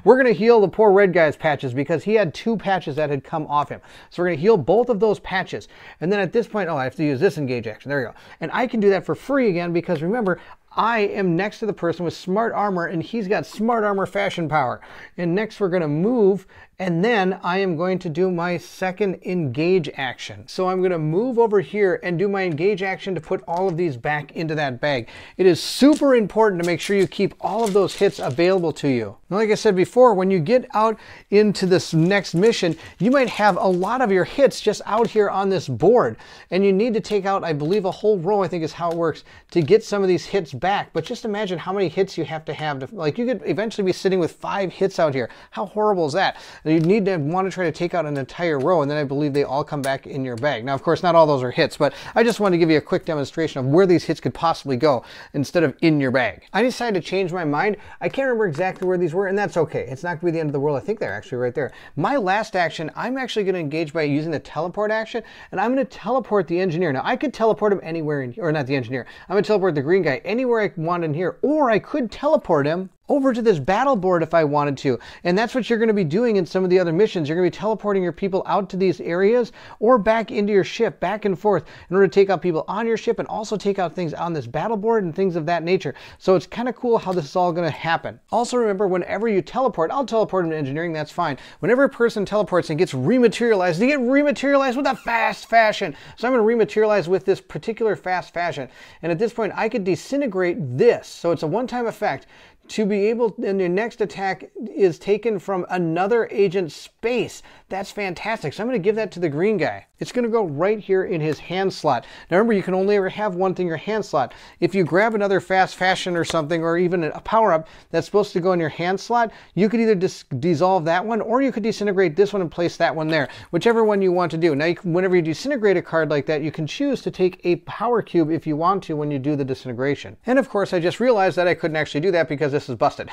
we're going to heal the poor red guy's patches because he had two patches that had come off him. So we're going to heal both of those patches. And then at this point, oh, I have to use this engage action. There we go. And I can do that for free again because remember, I am next to the person with smart armor, and he's got smart armor fashion power. And next we're going to move, and then I am going to do my second engage action. So I'm going to move over here and do my engage action to put all of these back into that bag. It is super important to make sure you keep all of those hits available to you. Now, like I said before, when you get out into this next mission, you might have a lot of your hits just out here on this board, and you need to take out, I believe, a whole row, I think is how it works, to get some of these hits back. Back, but just imagine how many hits you have to have to, like, you could eventually be sitting with five hits out here. How horrible is that? Now you'd need to want to try to take out an entire row, and then I believe they all come back in your bag. Now, of course, not all those are hits, but I just wanted to give you a quick demonstration of where these hits could possibly go instead of in your bag. I decided to change my mind. I can't remember exactly where these were, and that's okay. It's not going to be the end of the world. I think they're actually right there. My last action, I'm actually going to engage by using the teleport action, and I'm going to teleport the engineer. Now, I could teleport him anywhere in here, or not the engineer. I'm going to teleport the green guy anywhere I want in here, or I could teleport him over to this battle board if I wanted to. And that's what you're going to be doing in some of the other missions. You're going to be teleporting your people out to these areas or back into your ship, back and forth, in order to take out people on your ship and also take out things on this battle board and things of that nature. So it's kind of cool how this is all going to happen. Also remember, whenever you teleport, I'll teleport into engineering, that's fine. Whenever a person teleports and gets rematerialized, they get rematerialized with a fast fashion. So I'm going to rematerialize with this particular fast fashion. And at this point, I could disintegrate this. So it's a one-time effect. To be able, and your next attack is taken from another agent's space. That's fantastic. So I'm going to give that to the green guy. It's going to go right here in his hand slot. Now remember, you can only ever have one thing, your hand slot. If you grab another fast fashion or something, or even a power-up that's supposed to go in your hand slot, you could either dis dissolve that one, or you could disintegrate this one and place that one there, whichever one you want to do. Now, you can, whenever you disintegrate a card like that, you can choose to take a power cube if you want to when you do the disintegration. And of course, I just realized that I couldn't actually do that because this is busted.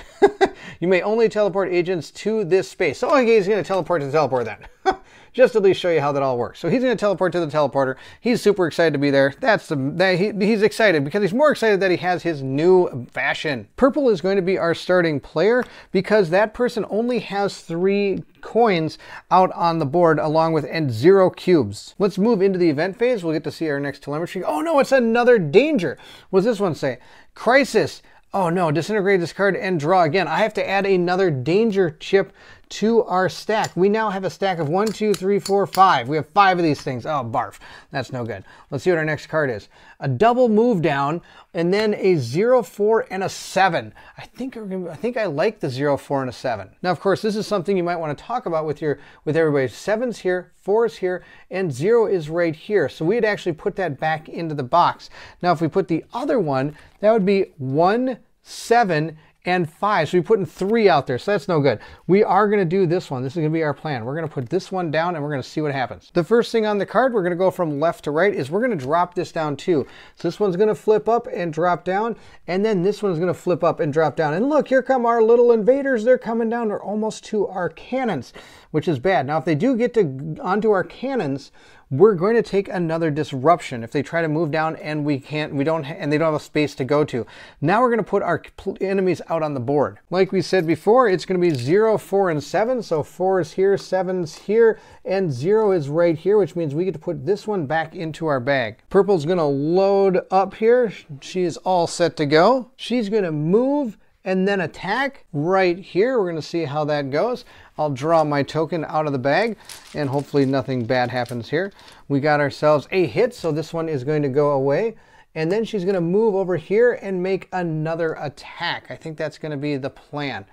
You may only teleport agents to this space. So okay, he's going to teleport to the teleport then. Just to at least show you how that all works. So he's going to teleport to the teleporter. He's super excited to be there. That's the, that he, he's excited because he's more excited that he has his new fashion. Purple is going to be our starting player because that person only has three coins out on the board along with and zero cubes. Let's move into the event phase. We'll get to see our next telemetry. Oh no, it's another danger. What does this one say? Crisis. Oh no, disintegrate this card and draw again. I have to add another danger chip to our stack. We now have a stack of one, two, three, four, five. We have five of these things. Oh, barf. That's no good. Let's see what our next card is. A double move down, and then a zero, four, and a seven. I think we're gonna, I think I like the zero, four, and a seven. Now, of course, this is something you might want to talk about with your with everybody. Seven's here, four's here, and zero is right here. So we'd actually put that back into the box. Now, if we put the other one, that would be one, seven, and five. So we're putting three out there. So that's no good. We are going to do this one. This is going to be our plan. We're going to put this one down and we're going to see what happens. The first thing on the card, we're going to go from left to right, is we're going to drop this down too. So this one's going to flip up and drop down. And then this one's going to flip up and drop down. And look, here come our little invaders. They're coming down. They're almost to our cannons, which is bad. Now, if they do get to onto our cannons, we're going to take another disruption if they try to move down and we can't, we don't, and they don't have a space to go to. Now we're going to put our enemies out on the board. Like we said before, it's going to be zero, four, and seven. So four is here, seven's here, and zero is right here, which means we get to put this one back into our bag. Purple's going to load up here. She's all set to go. She's going to move and then attack right here. We're going to see how that goes. I'll draw my token out of the bag and hopefully nothing bad happens here. We got ourselves a hit, so this one is going to go away. And then she's going to move over here and make another attack. I think that's going to be the plan.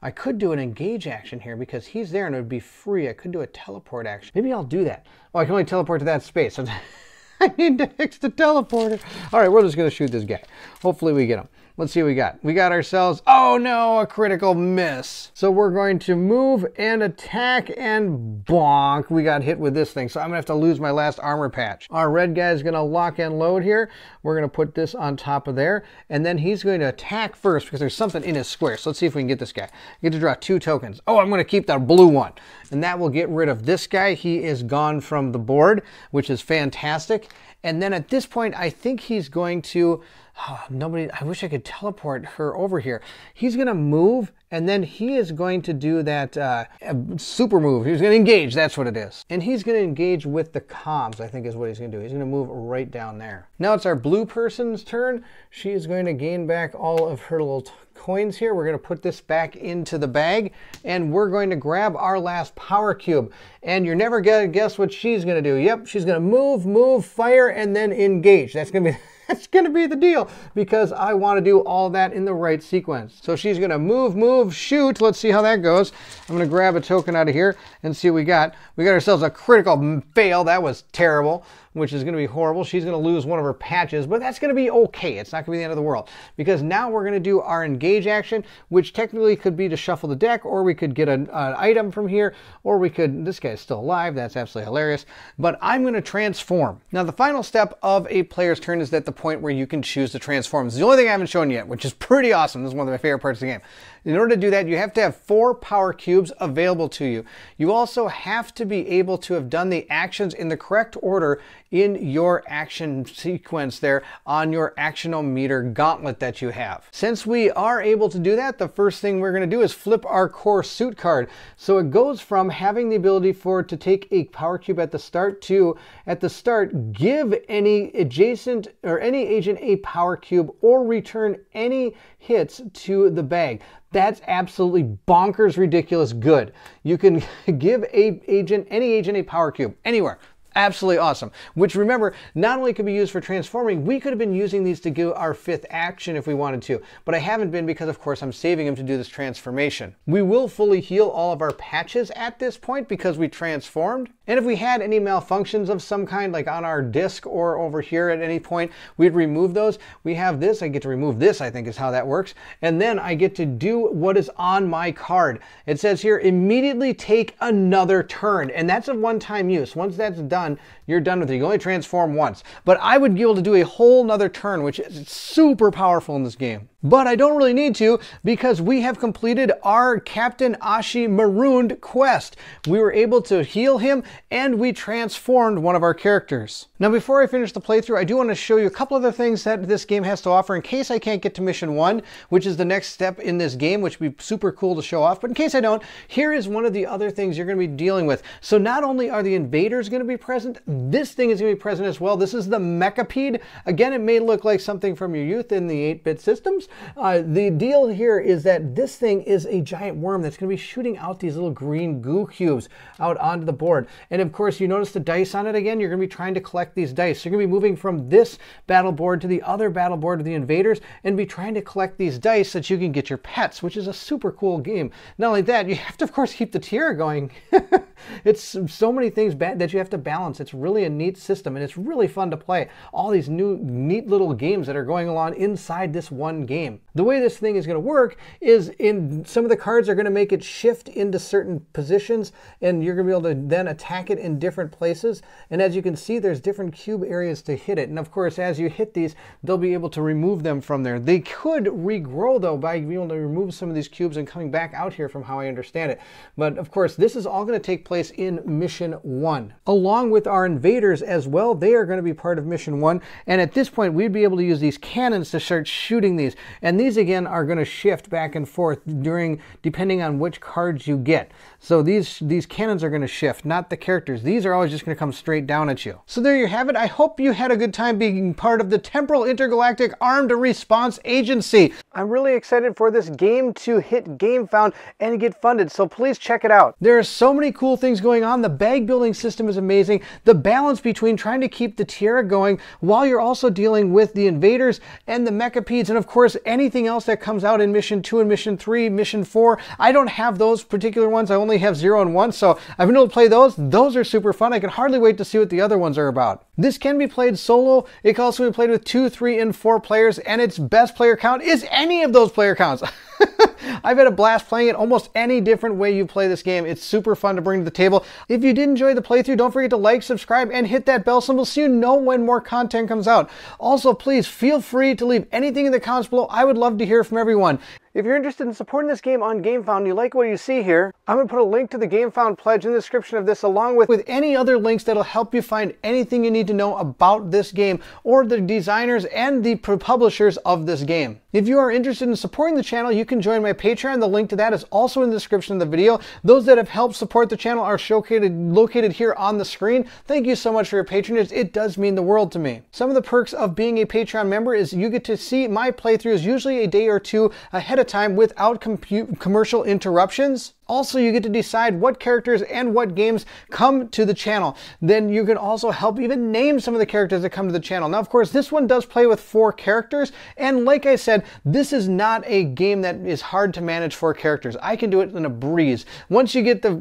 I could do an engage action here because he's there and it would be free. I could do a teleport action. Maybe I'll do that. Oh, I can only teleport to that space. I need to fix the teleporter. All right, we're just going to shoot this guy. Hopefully we get him. Let's see what we got. We got ourselves, oh no, a critical miss. So we're going to move and attack and bonk. We got hit with this thing. So I'm gonna have to lose my last armor patch. Our red guy is gonna lock and load here. We're gonna put this on top of there. And then he's going to attack first because there's something in his square. So let's see if we can get this guy. You get to draw two tokens. Oh, I'm gonna keep the blue one. And that will get rid of this guy. He is gone from the board, which is fantastic. And then at this point, I think he's going to, oh, nobody, I wish I could teleport her over here. He's going to move, and then he is going to do that uh, super move. He's going to engage, that's what it is. And he's going to engage with the comms, I think is what he's going to do. He's going to move right down there. Now it's our blue person's turn. She is going to gain back all of her little coins here. We're going to put this back into the bag, and we're going to grab our last power cube. And you're never going to guess what she's going to do. Yep, she's going to move, move, fire, and then engage. That's going to be... That's going to be the deal because I want to do all that in the right sequence. So she's going to move, move, shoot. Let's see how that goes. I'm going to grab a token out of here and see what we got. We got ourselves a critical fail. That was terrible. which is going to be horrible. She's going to lose one of her patches, but that's going to be okay. It's not going to be the end of the world, because now we're going to do our engage action, which technically could be to shuffle the deck, or we could get an, an item from here, or we could, this guy's still alive, that's absolutely hilarious, but I'm going to transform. Now the final step of a player's turn is at the point where you can choose to transform. This is the only thing I haven't shown yet, which is pretty awesome. This is one of my favorite parts of the game. In order to do that, you have to have four power cubes available to you. You also have to be able to have done the actions in the correct order in your action sequence there on your actionometer gauntlet that you have. Since we are able to do that, the first thing we're going to do is flip our core suit card. So it goes from having the ability for to take a power cube at the start to, at the start, give any adjacent or any agent a power cube or return any hits to the bag. That's absolutely bonkers, ridiculous good. You can give a agent, any agent, a power cube anywhere. Absolutely awesome. Which, remember, not only could be used for transforming, we could have been using these to do our fifth action if we wanted to, but I haven't been because, of course, I'm saving him to do this transformation. We will fully heal all of our patches at this point because we transformed. And if we had any malfunctions of some kind, like on our disc or over here at any point, we'd remove those. We have this. I get to remove this, I think is how that works. And then I get to do what is on my card. It says here, immediately take another turn. And that's a one-time use. Once that's done, you're done with it. You can only transform once. But I would be able to do a whole nother turn, which is super powerful in this game. But I don't really need to, because we have completed our Captain Ashimaru quest. We were able to heal him, and we transformed one of our characters. Now, before I finish the playthrough, I do want to show you a couple other things that this game has to offer in case I can't get to mission one, which is the next step in this game, which would be super cool to show off. But in case I don't, here is one of the other things you're going to be dealing with. So not only are the invaders going to be present, this thing is going to be present as well. This is the Mechapede. Again, it may look like something from your youth in the eight bit systems. Uh, the deal here is that this thing is a giant worm that's going to be shooting out these little green goo cubes out onto the board. And of course, you notice the dice on it again. You're going to be trying to collect these dice. You're going to be moving from this battle board to the other battle board of the invaders and be trying to collect these dice so that you can get your pets, which is a super cool game. Not only that, you have to, of course, keep the tier going. It's so many things bad that you have to balance. It's really a neat system, and it's really fun to play. All these new, neat little games that are going along inside this one game. The way this thing is going to work is in some of the cards are going to make it shift into certain positions, and you're going to be able to then attack it in different places. And as you can see, there's different cube areas to hit it. And of course, as you hit these, they'll be able to remove them from there. They could regrow, though, by being able to remove some of these cubes and coming back out here, from how I understand it. But of course, this is all going to take place in mission one. Along with our invaders as well, they are going to be part of mission one. And at this point, we'd be able to use these cannons to start shooting these. And these again are going to shift back and forth during, depending on which cards you get. So these, these cannons are going to shift, not the characters. These are always just going to come straight down at you. So there you have it. I hope you had a good time being part of the Temporal Intergalactic Armed Response Agency. I'm really excited for this game to hit GameFound and get funded, so please check it out. There are so many cool things going on. The bag building system is amazing. The balance between trying to keep the Tiara going while you're also dealing with the invaders and the Mechapedes, and of course, anything else that comes out in mission two and mission three, mission four. I don't have those particular ones. I only have zero and one, so I've been able to play those. Those are super fun. I can hardly wait to see what the other ones are about. This can be played solo. It can also be played with two, three, and four players, and its best player count is any of those player counts. I've had a blast playing it almost any different way you play this game. It's super fun to bring to the table. If you did enjoy the playthrough, don't forget to like, subscribe, and hit that bell symbol so you know when more content comes out. Also, please feel free to leave anything in the comments below. I would love to hear from everyone. If you're interested in supporting this game on GameFound and you like what you see here, I'm going to put a link to the GameFound pledge in the description of this, along with, with any other links that'll help you find anything you need to know about this game or the designers and the publishers of this game. If you are interested in supporting the channel, you can join my Patreon. The link to that is also in the description of the video. Those that have helped support the channel are showcased, located here on the screen. Thank you so much for your patronage. It does mean the world to me. Some of the perks of being a Patreon member is you get to see my playthroughs usually a day or two ahead of time without commercial interruptions. Also, you get to decide what characters and what games come to the channel. Then you can also help even name some of the characters that come to the channel. Now, of course, this one does play with four characters. And like I said, this is not a game that is hard to manage four characters. I can do it in a breeze. Once you get the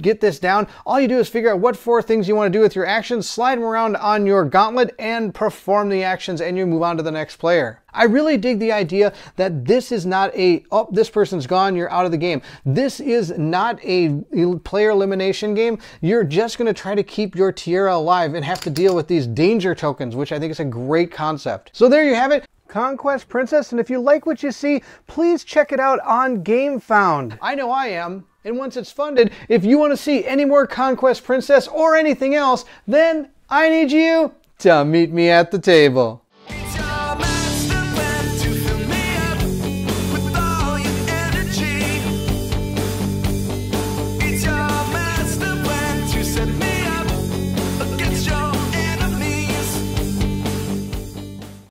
get this down, all you do is figure out what four things you want to do with your actions, slide them around on your gauntlet, and perform the actions, and you move on to the next player. I really dig the idea that this is not a, oh, this person's gone, you're out of the game. This is not a player elimination game. You're just going to try to keep your Tiara alive and have to deal with these danger tokens, which I think is a great concept. So there you have it. Conquest Princess. And if you like what you see, please check it out on GameFound. I know I am. And once it's funded, if you want to see any more Conquest Princess or anything else, then I need you to meet me at the table.